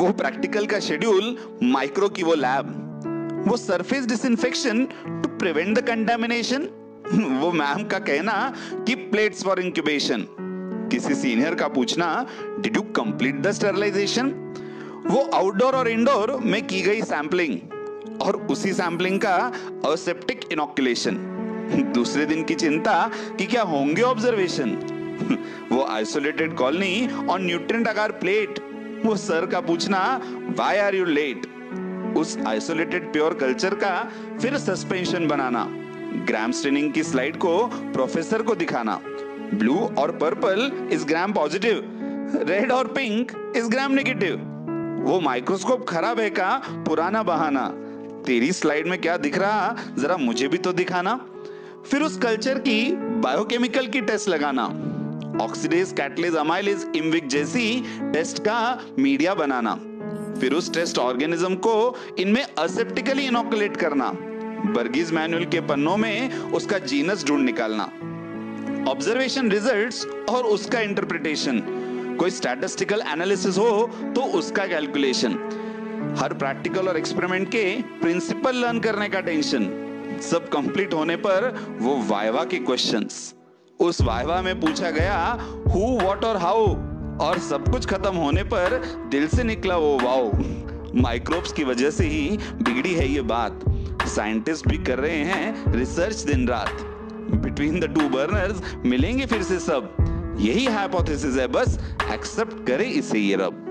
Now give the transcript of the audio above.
वो प्रैक्टिकल का schedule micro की वो लैब, वो surface disinfection to prevent the contamination, वो मैम का कहना कि प्लेट्स फॉर इंक्यूबेशन, किसी सीनियर का पूछना did you complete the sterilization, वो आउटडोर और इंडोर में की गई सैंपलिंग और उसी सैंपलिंग का एसेप्टिक इनोक्यूलेशन, दूसरे दिन की चिंता कि क्या होंगे ऑब्जर्वेशन, वो आइसोलेटेड कॉलोनी और न्यूट्रिएंट अगार प्लेट, वो सर का पूछना व्हाई आर यू लेट, उस आइसोलेटेड प्योर कल्चर का फिर सस्पेंशन बनाना, ग्राम स्टेनिंग की स्लाइड को प्रोफेसर को दिखाना, ब्लू और purple is gram positive, red और पिंक इज ग्राम नेगेटिव, वो माइक्रोस्कोप खराब है का पुराना बहाना, तेरी स्लाइड में क्या दिख रहा जरा मुझे भी तो दिखाना, फिर उस कल्चर की बायोकेमिकल की टेस्ट लगाना, ऑक्सीडेज कैटलेज अमाइलेज इमविक जैसी टेस्ट का मीडिया बनाना, फिर उस टेस्ट ऑर्गेनिज्म को इनमें असेप्टिकली इनोकुलेट करना, बर्गीज मैनुअल के पन्नों में उसका जीनस ढूंढ निकालना, ऑब्जर्वेशन रिजल्ट्स और उसका इंटरप्रिटेशन, कोई स्टैटिस्टिकल एनालिसिस हो तो उसका कैलकुलेशन, हर प्रैक्टिकल और एक्सपेरिमेंट के प्रिंसिपल लर्न करने का टेंशन, सब कंप्लीट होने पर वो वाइवा के क्वेश्चंस, उस वाइवा में पूछा गया हु व्हाट और हाउ, और सब कुछ खत्म होने पर दिल से निकला वो वाओ, माइक्रोब्स की वजह से ही बिगड़ी है ये बात, साइंटिस्ट भी कर रहे हैं रिसर्च दिन रात, बिटवीन द टू बर्नर्स मिलेंगे फिर से सब, यही हाइपोथेसिस है बस, एक्सेप्ट करे इसे ये रब।